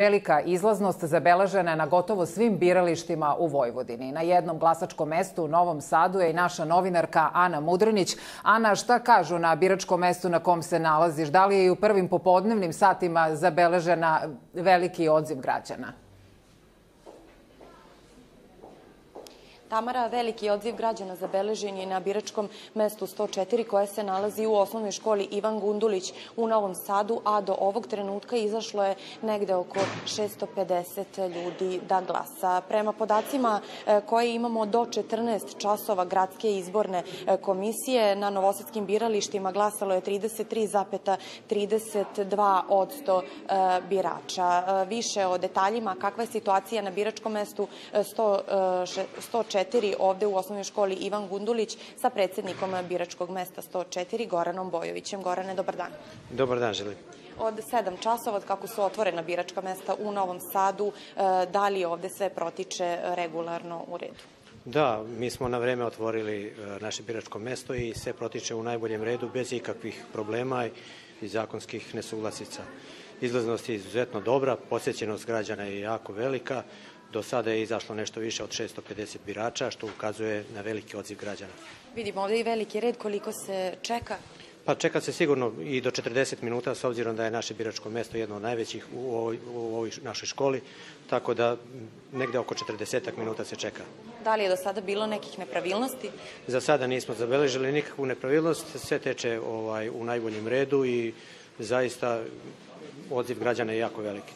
Velika izlaznost zabeležena je na gotovo svim biralištima u Vojvodini. Na jednom glasačkom mestu u Novom Sadu je i naša novinarka Ana Mudranić. Ana, šta kažu na biračkom mestu na kom se nalaziš? Da li je i u prvim popodnevnim satima zabeležena veliki odziv građana? Tamara, veliki odziv građana zabeležen je na biračkom mestu 104 koje se nalazi u osnovnoj školi Ivan Gundulić u Novom Sadu, a do ovog trenutka izašlo je negde oko 650 ljudi da glasa. Prema podacima koje imamo do 14 časova Gradske izborne komisije, na novosadskim biralištima glasalo je 33,32% birača. Više o detaljima kakva je situacija na biračkom mestu 104 ovde u osnovnoj školi Ivan Gundulić sa predsjednikom biračkog mesta 104 Goranom Bojovićem. Gorane, dobar dan. Dobar dan, želim. Od 7 časova, od kako su otvorena biračka mesta u Novom Sadu, da li ovde sve protiče regularno u redu? Da, mi smo na vreme otvorili naše biračko mesto i sve protiče u najboljem redu bez ikakvih problema i zakonskih nesuglasica. Izlaznost je izuzetno dobra, posjećenost građana je jako velika. Do sada je izašlo nešto više od 650 birača, što ukazuje na veliki odziv građana. Vidimo ovdje i veliki red, koliko se čeka? Pa čeka se sigurno i do 40 minuta, s obzirom da je naše biračko mesto jedno od najvećih u ovoj našoj školi, tako da negde oko 40 minuta se čeka. Da li je do sada bilo nekih nepravilnosti? Za sada nismo zabeležili nikakvu nepravilnost, sve teče u najboljem redu i zaista odziv građana je jako veliki.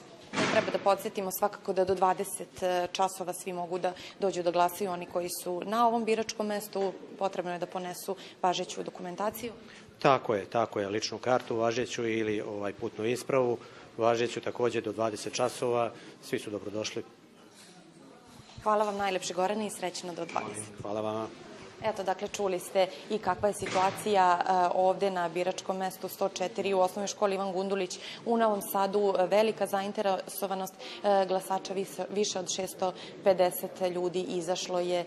Treba da podsjetimo svakako da do 20 časova svi mogu da dođu da glasaju, oni koji su na ovom biračkom mestu, potrebno je da ponesu važeću dokumentaciju. Tako je, ličnu kartu važeću ili putnu ispravu važeću također do 20 časova, svi su dobrodošli. Hvala vam najlepše, Gorane, i srećno do 20. Hvala vam. Eto, dakle, čuli ste i kakva je situacija ovde na biračkom mestu 104 u osnovnoj školi Ivan Gundulić u Novom Sadu. Velika zainteresovanost glasača, više od 650 ljudi izašlo je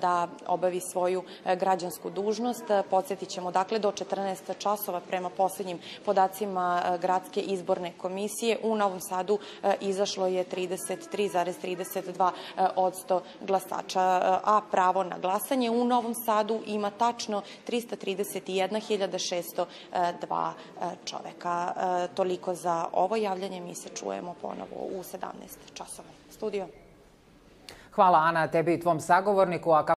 da obavi svoju građansku dužnost. Podsjetit ćemo, dakle, do 14 časova prema posljednjim podacima Gradske izborne komisije u Novom Sadu izašlo je 33,32% glasača, a pravo na glasanje u Novom Sadu ima tačno 331.602 čoveka. Toliko za ovo javljanje. Mi se čujemo ponovo u 17 časova. Studio. Hvala, Ana, tebi i tvom sagovorniku.